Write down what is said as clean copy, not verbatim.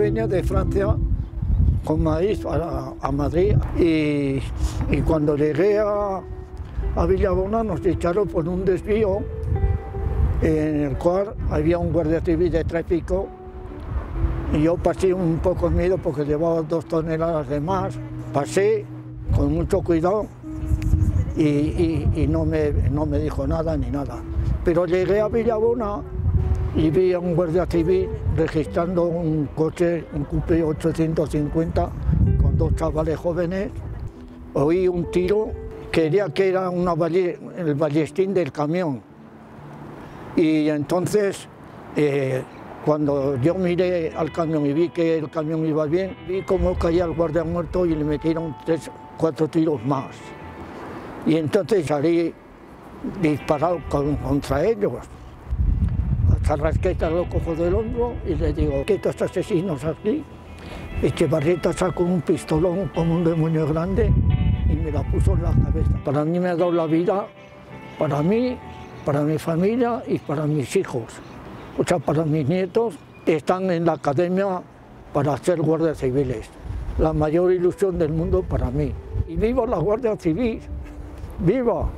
venía de Francia con maíz a Madrid y cuando llegué a Villabona nos echaron por un desvío en el cual había un guardia civil de tráfico y yo pasé un poco de miedo porque llevaba 2 toneladas de más. Pasé con mucho cuidado y no me dijo nada ni nada. Pero llegué a Villabona y vi a un guardia civil registrando un coche, un coupé 850, con 2 chavales jóvenes. Oí un tiro, creía que era el ballestín del camión. Y entonces, cuando yo miré al camión y vi que el camión iba bien, vi cómo caía el guardia muerto y le metieron 3, 4 tiros más. Y entonces salí disparado contra ellos. Carrasqueta lo cojo del hombro y le digo, ¿qué estos asesinos aquí? Echevarrieta sacó un pistolón como un demonio grande y me la puso en la cabeza. Para mí me ha dado la vida, para mí, para mi familia y para mis hijos. O sea, para mis nietos que están en la academia para ser guardias civiles. La mayor ilusión del mundo para mí. Y viva la Guardia Civil, viva.